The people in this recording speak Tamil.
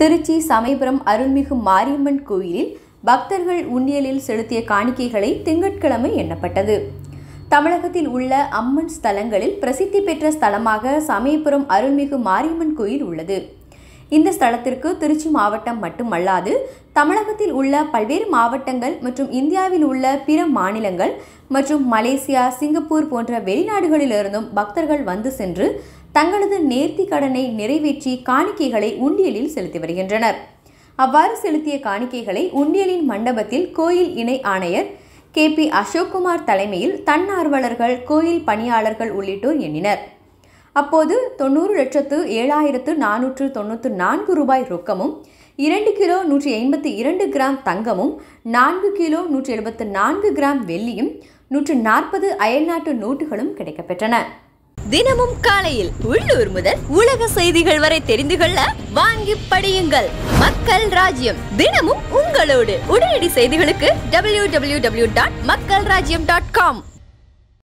तिरुची समयपुरम् अरुल्मिगु मारियम्मन कोयिल பக்தர்கள் உண்ணியலில் செலுத்திய காணிக்கைகளை திங்கட்கிழமை எண்ணப்பட்டது. தமிழகத்தில் உள்ள அம்மன் ஸ்தலங்களில் பிரசித்தி பெற்ற ஸ்தலமாக சமயபுரம் அருள்மிகு மாரியம்மன் கோயில் உள்ளது. இந்த ஸ்தலத்திற்கு திருச்சி மாவட்டம் மட்டுமல்லாது தமிழகத்தில் உள்ள பல்வேறு மாவட்டங்கள் மற்றும் இந்தியாவில் உள்ள பிற மாநிலங்கள் மற்றும் மலேசியா, சிங்கப்பூர் போன்ற வெளிநாடுகளிலிருந்தும் பக்தர்கள் வந்து சென்று தங்களது நேர்த்தி கடனை நிறைவேற்றி காணிக்கைகளை உண்டியலில் செலுத்தி வருகின்றனர். அவ்வாறு செலுத்திய காணிக்கைகளை உண்டியலின் மண்டபத்தில் கோயில் இணை ஆணையர் கேபி அசோக்குமார் தலைமையில் தன்னார்வலர்கள், கோயில் பணியாளர்கள் உள்ளிட்டோர் எண்ணினர். அப்போது 90,07,494 ரூபாய் ரொக்கமும், 2 கிலோ 182 கிராம் தங்கமும், 4 கிலோ 174 கிராம் வெள்ளியும், 140 அயல்நாட்டு நோட்டுகளும் கிடைக்கப்பெற்றன. தினமும் காலையில் உள்ளூர் முதல் உலக செய்திகள் வரை தெரிந்து கொள்ள வாங்கி படியுங்கள். மக்கள் ராஜ்யம் தினமும் உங்களோடு. உடனடி செய்திகளுக்கு www.makkalrajyam.com.